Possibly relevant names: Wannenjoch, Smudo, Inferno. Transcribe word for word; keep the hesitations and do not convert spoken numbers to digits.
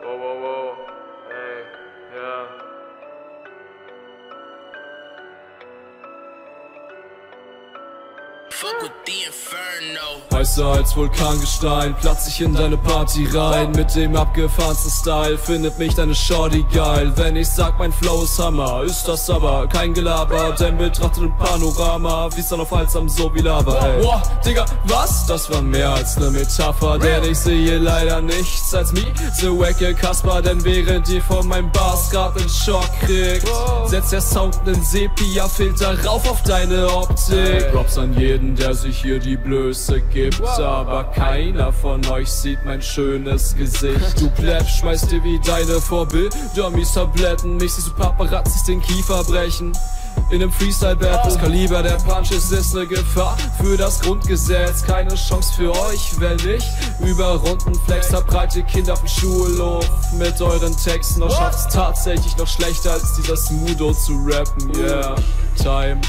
Wow, wow, wow. Ey, ja. Fuck with the Inferno. Heißer als Vulkangestein, platz ich in deine Party rein. Mit dem abgefahrensten Style findet mich deine Shorty geil. Wenn ich sag, mein Flow ist Hammer, ist das aber kein Gelaber. Denn betrachtet im Panorama, wie's dann auf Halsam so wie Lava, ey. Boah, Digga, was? Das war mehr als ne Metapher, denn ich sehe leider nichts als miese wacke Kasper. Denn während ihr von meinem Bars grad in Schock kriegt, setzt der Sound nen Sepia-Filter rauf auf deine Optik. Props an jeden, der sich hier die Blöße gibt, aber keiner von euch sieht mein schönes Gesicht. Du Pleb, schmeißt dir wie deine Vorbilder mies Tabletten. Mich siehst du Paparazzis den Kiefer brechen in einem Freestyle-Battle. Das Kaliber der Punches ist ne Gefahr für das Grundgesetz. Keine Chance für euch, wenn ich über Runden flex. Hab breite Kinder auf dem Schulhof mit euren Texten. Doch schafft's tatsächlich noch schlechter als dieser Smudo zu rappen. Yeah, Time